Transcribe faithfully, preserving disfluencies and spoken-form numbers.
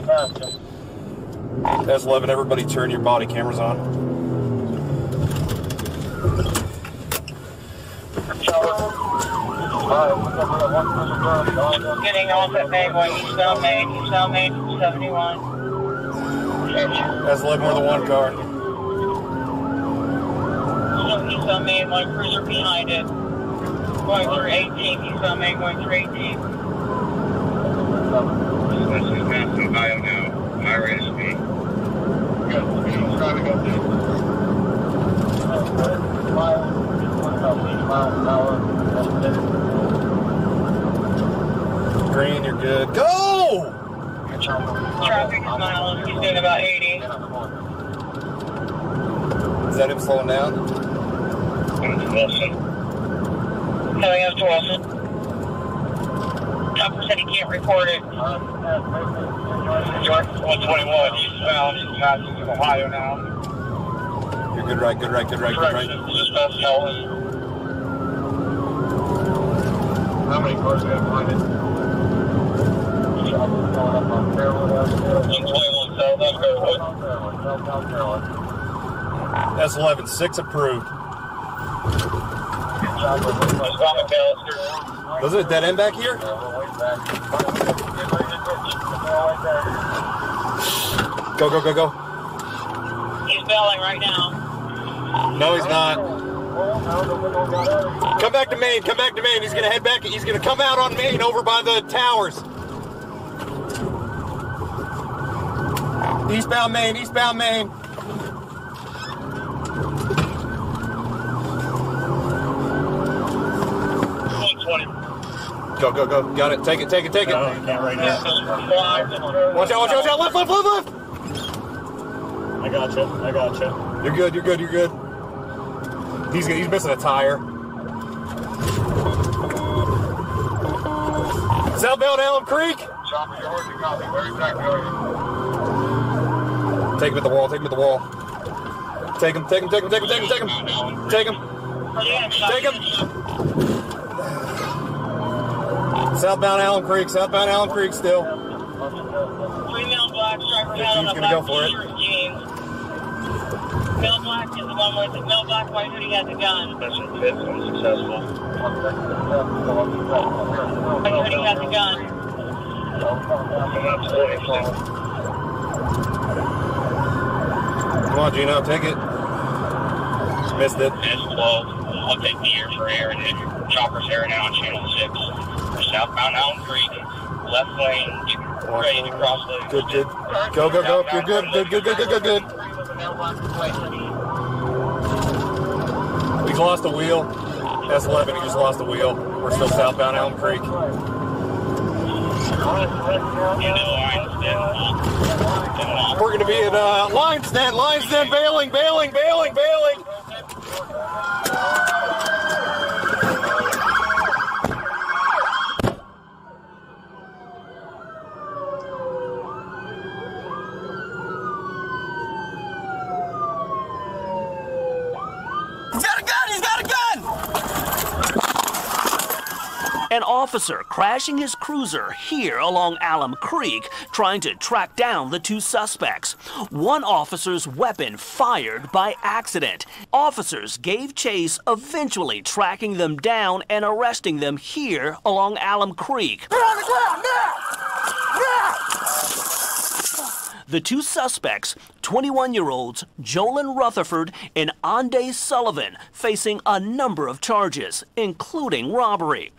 one time. That's eleven. Everybody turn your body cameras on. Getting off at Magway, east down Main, east down Main, seventy-one. That's eleven, we're the one car. So east down Main, one cruiser behind it. Going through eighteen, east down Main, going through eighteen. This is Madison, Ohio now. High rate of speed. Good. We're driving up there. one hundred miles an hour. Green, you're good. Go! Traffic is miles. He's doing about eighty. Is that him slowing down? Coming to Wilson. Coming up to Wilson. Topper said he can't record it. one twenty-one, eastbound, Madison, Ohio now. You're good right, good right, good right, good right. How many cars do we have behind it? one twenty-one, south of Fairwood. That's eleven, six approved. Those are a dead end back here? Go, go, go, go. He's bailing right now. No, he's not. Come back to Main, come back to Main. He's going to head back. He's going to come out on Main over by the towers. Eastbound Main, eastbound Main. Go, go, go. Got it. Take it, take it, take it. No, I can't right now. Watch out, watch out, watch out. Left, left, left, left. I gotcha. I gotcha. You're good, you're good, you're good. He's he's missing a tire. Southbound Elm Creek. Take him at the wall, take him at the wall. Take him, take him, take him, take him, take him, take him. Take him. Take him. Take him. Southbound Allen Creek, southbound Allen Creek still. Three male blacks, driver down on the black t-shirt jeans. Male black is the one with the male black white hoodie has a gun. Mission fifth was successful. White hoodie has a gun. Come on, Gino, take it. Just missed it. It's twelve. I'll take the air for air and chopper's air now on channel six. Southbound Allen Creek, left lane, ready to cross the... Good, good. Go, go, go. You're good, good, good, good, good, good. He's lost a wheel. S eleven, he just lost a wheel. We're still southbound Allen Creek. You know, Lionsden. We're going to be at uh, Lionsden, Lionsden, bailing, bailing, bailing, bailing. An officer crashing his cruiser here along Allen Creek, trying to track down the two suspects. One officer's weapon fired by accident. Officers gave chase, eventually tracking them down and arresting them here along Allen Creek. They're on the ground now! Now! The two suspects, twenty-one-year-olds Jolan Rutherford and Ondae Sullivan, facing a number of charges, including robbery.